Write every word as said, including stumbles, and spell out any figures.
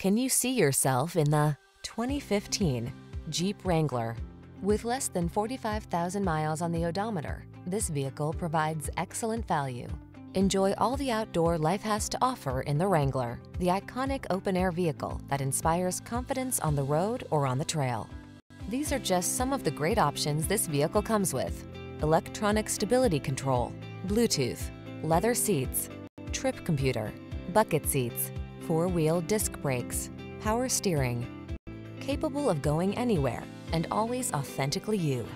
Can you see yourself in the twenty fifteen Jeep Wrangler? With less than forty-five thousand miles on the odometer, this vehicle provides excellent value. Enjoy all the outdoor life has to offer in the Wrangler, the iconic open-air vehicle that inspires confidence on the road or on the trail. These are just some of the great options this vehicle comes with: electronic stability control, Bluetooth, leather seats, trip computer, bucket seats, four-wheel disc brakes, power steering. Capable of going anywhere and always authentically you.